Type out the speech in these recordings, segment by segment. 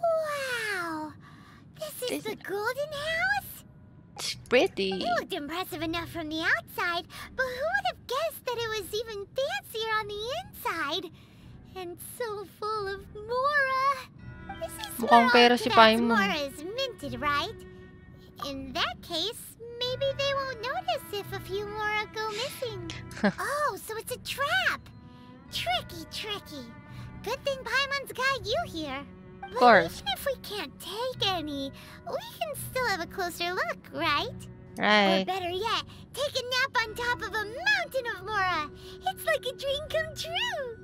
Wow! This is the golden house? It's pretty. It looked impressive enough from the outside, but who would have guessed that it was even fancier on the inside? And so full of Mora. This is where Mora is minted, right? In that case, maybe they won't notice if a few Mora go missing. Oh, so it's a trap. Tricky, tricky. Good thing Paimon's got you here. Of course. Even if we can't take any, we can still have a closer look, right? Right. Or better yet, take a nap on top of a mountain of Mora. It's like a dream come true.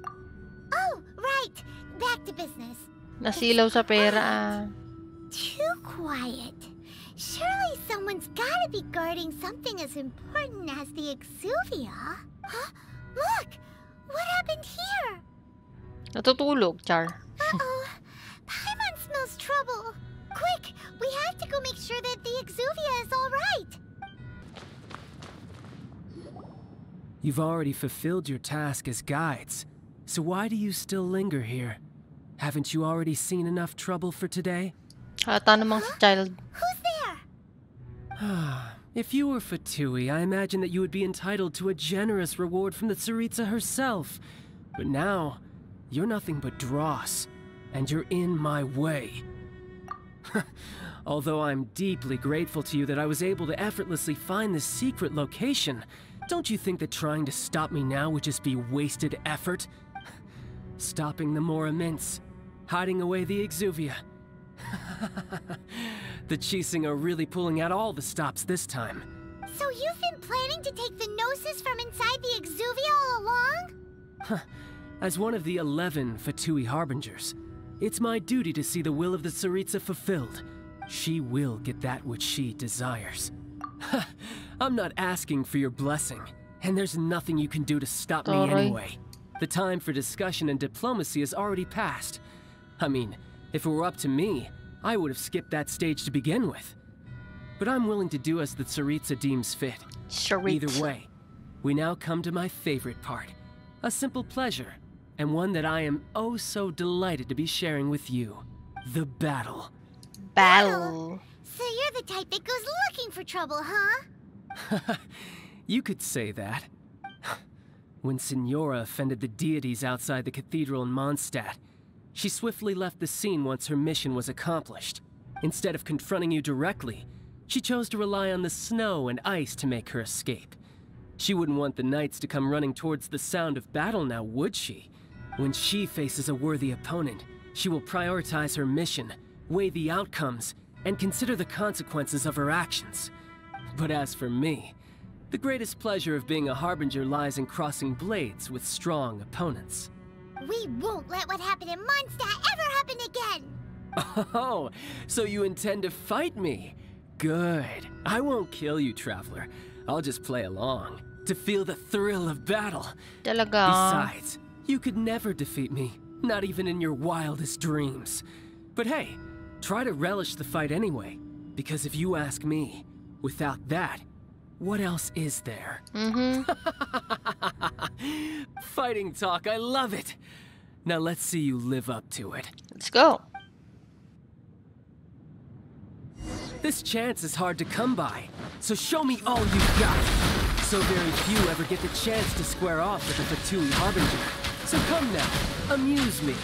Oh, right. Back to business. Nasilaw sa pera. Too quiet. Surely someone's gotta be guarding something as important as the Exuvia. Huh? Look! What happened here? Natutulog, Char. Uh-oh. Paimon smells trouble. Quick! We have to go make sure that the Exuvia is all right. You've already fulfilled your task as guides. So why do you still linger here? Haven't you already seen enough trouble for today? Who's there? If you were Fatui, I imagine that you would be entitled to a generous reward from the Tsaritsa herself. But now, you're nothing but Dross, and you're in my way. Although I'm deeply grateful to you that I was able to effortlessly find this secret location, don't you think that trying to stop me now would just be wasted effort? Stopping the Mora mints, hiding away the Exuvia. The Qixing are really pulling out all the stops this time. So you've been planning to take the Gnosis from inside the Exuvia all along? As one of the 11 Fatui Harbingers, it's my duty to see the will of the Tsaritsa fulfilled. She will get that which she desires. I'm not asking for your blessing, and there's nothing you can do to stop me anyway. The time for discussion and diplomacy has already passed. I mean, if it were up to me, I would have skipped that stage to begin with. But I'm willing to do as the Tsaritsa deems fit. Either way, we now come to my favorite part. A simple pleasure, and one that I am oh so delighted to be sharing with you. The battle. Battle. So you're the type that goes looking for trouble, huh? You could say that. When Signora offended the deities outside the cathedral in Mondstadt, she swiftly left the scene once her mission was accomplished. Instead of confronting you directly, she chose to rely on the snow and ice to make her escape. She wouldn't want the knights to come running towards the sound of battle now, would she? When she faces a worthy opponent, she will prioritize her mission, weigh the outcomes, and consider the consequences of her actions. But as for me, the greatest pleasure of being a Harbinger lies in crossing blades with strong opponents. We won't let what happened in Mondstadt ever happen again! Oh, so you intend to fight me? Good. I won't kill you, Traveler. I'll just play along, to feel the thrill of battle. Besides, you could never defeat me, not even in your wildest dreams. But hey, try to relish the fight anyway, because if you ask me, without that, what else is there? Fighting talk, I love it. Now let's see you live up to it. Let's go. This chance is hard to come by, so show me all you've got. So very few ever get the chance to square off with a Fatui Harbinger. So come now, amuse me,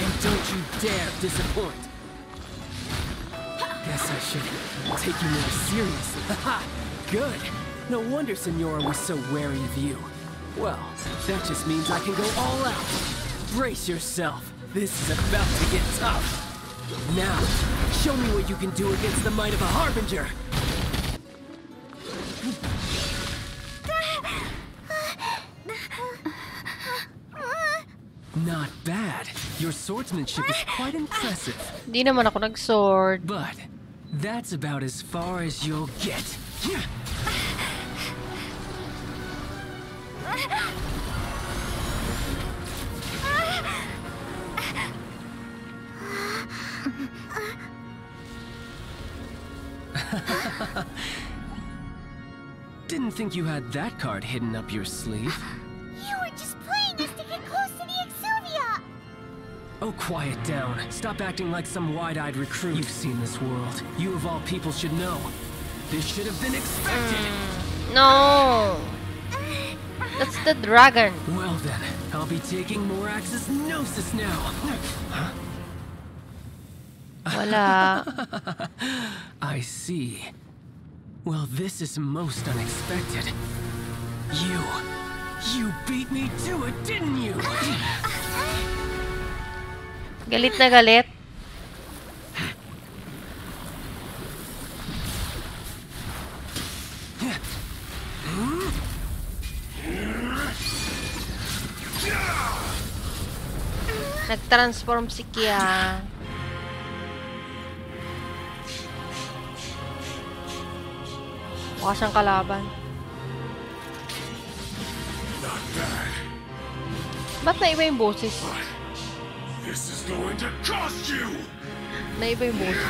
and don't you dare disappoint. Guess I should take you more seriously. Good. No wonder Signora was so wary of you. Well, that just means I can go all out. Brace yourself. This is about to get tough. Now, show me what you can do against the might of a Harbinger. Not bad. Your swordsmanship is quite impressive. Di naman ako nag-sword. But that's about as far as you'll get. Didn't think you had that card hidden up your sleeve. You were just playing us to get close Oh, quiet down. Stop acting like some wide-eyed recruit. You've seen this world. You of all people should know. This should have been expected. No. That's the dragon. Well then, I'll be taking Morax's Gnosis now. Huh? Voila. I see. Well, this is most unexpected. You beat me to it, didn't you? Galit na galit. Nag-transform si Kia. Wakas ang kalaban. Ba't naiba yung boses? Naiba yung boses.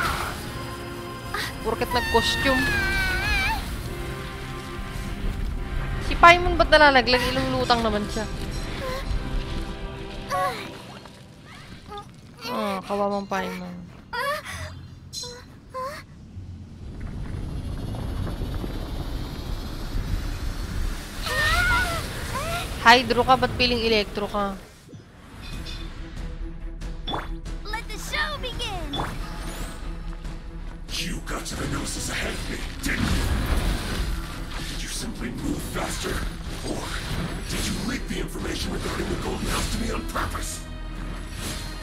Porket nag-costume. Si Paimon ba't nalalaglag? Ilulutang naman siya. Oh, kawawang Paimon. Hydro ka, ba't piling electro ka? Let the show begin. You got to the Gnosis ahead of me, didn't you? Did you simply move faster? Or did you leak the information regarding the Golden House to me on purpose?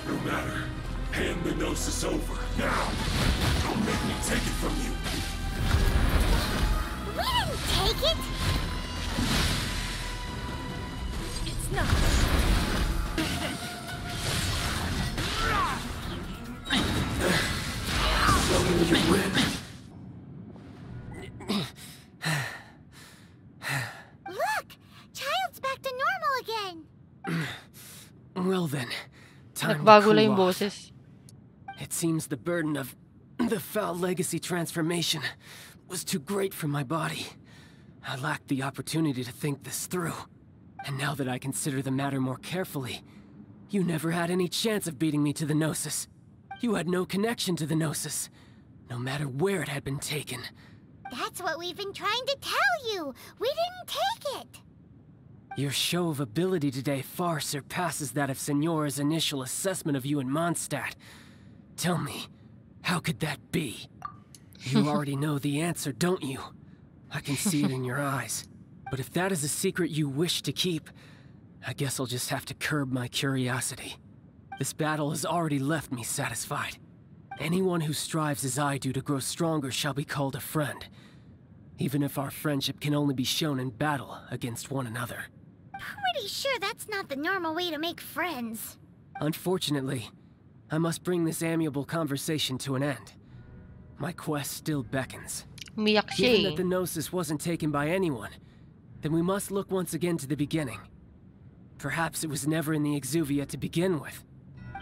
No matter. Hand the Gnosis over now. Don't make me take it from you. We didn't take it. No. Look, child's back to normal again. Well then, time to cool off. It seems the burden of the foul legacy transformation was too great for my body. I lacked the opportunity to think this through. And now that I consider the matter more carefully, you never had any chance of beating me to the Gnosis. You had no connection to the Gnosis, no matter where it had been taken. That's what we've been trying to tell you! We didn't take it! Your show of ability today far surpasses that of Signora's initial assessment of you in Mondstadt. Tell me, how could that be? You already know the answer, don't you? I can see it in your eyes. But if that is a secret you wish to keep, I guess I'll just have to curb my curiosity. This battle has already left me satisfied. Anyone who strives as I do to grow stronger shall be called a friend, even if our friendship can only be shown in battle against one another. Pretty sure that's not the normal way to make friends. Unfortunately, I must bring this amiable conversation to an end. My quest still beckons. Given that the Gnosis wasn't taken by anyone, then we must look once again to the beginning. Perhaps it was never in the Exuvia to begin with.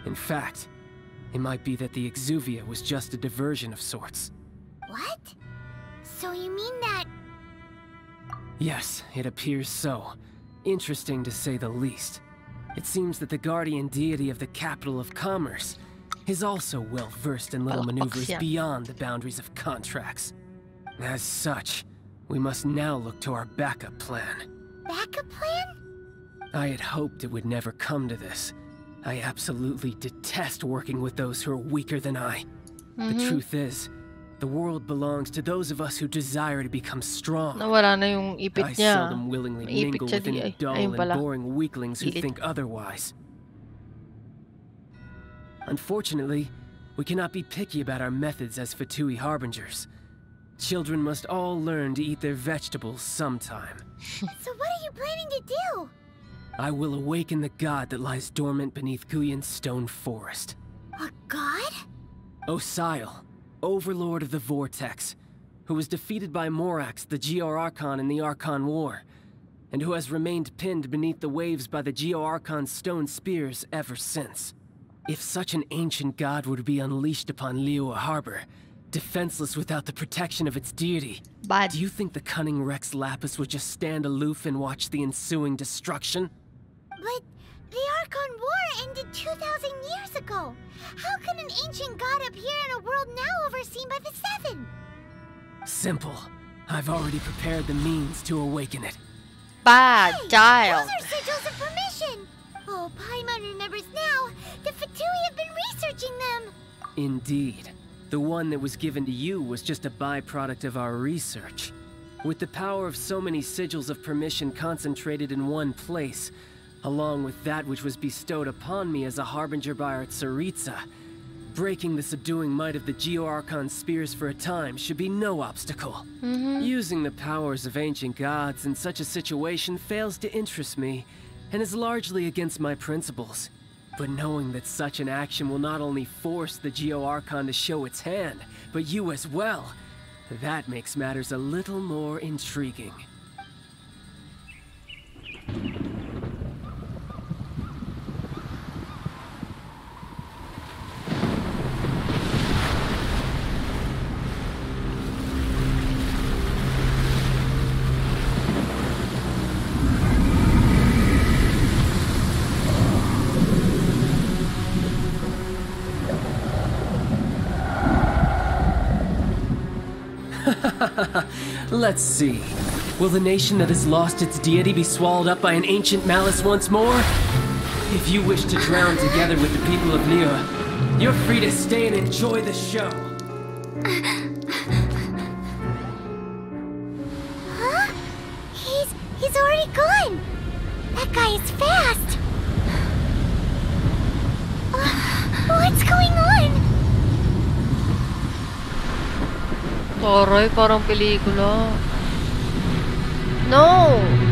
In fact, it might be that the Exuvia was just a diversion of sorts. What? So you mean that... Yes, it appears so. Interesting to say the least. It seems that the guardian deity of the capital of commerce is also well versed in little maneuvers beyond the boundaries of contracts. As such, we must now look to our backup plan. Backup plan? I had hoped it would never come to this. I absolutely detest working with those who are weaker than I. The truth is, the world belongs to those of us who desire to become strong. I seldom willingly mingle with any dull and boring weaklings who think otherwise. Unfortunately, we cannot be picky about our methods as Fatui Harbingers. Children must all learn to eat their vegetables sometime. So what are you planning to do? I will awaken the god that lies dormant beneath Guyin's Stone Forest. A god? Osial, Overlord of the Vortex, who was defeated by Morax, the Geo-Archon in the Archon War, and who has remained pinned beneath the waves by the Geo-Archon's stone spears ever since. If such an ancient god were to be unleashed upon Liyue Harbor, defenseless without the protection of its deity. But do you think the cunning Rex Lapis would just stand aloof and watch the ensuing destruction? But The Archon War ended 2,000 years ago. How could an ancient god appear in a world now overseen by the Seven? Simple. I've already prepared the means to awaken it. Bad dial. Those are sigils of permission. Oh, Paimon remembers now. The Fatui have been researching them. Indeed. The one that was given to you was just a byproduct of our research. With the power of so many sigils of permission concentrated in one place, along with that which was bestowed upon me as a harbinger by our Tsaritsa, breaking the subduing might of the Geo-Archon spears for a time should be no obstacle. Using the powers of ancient gods in such a situation fails to interest me, and is largely against my principles. But knowing that such an action will not only force the Geo-Archon to show its hand, but you as well, that makes matters a little more intriguing. Let's see. Will the nation that has lost its deity be swallowed up by an ancient malice once more? If you wish to drown together with the people of Liyue, you're free to stay and enjoy the show. Huh? He's already gone. That guy is fast. What's going on? Toroy, parang pelikula. No!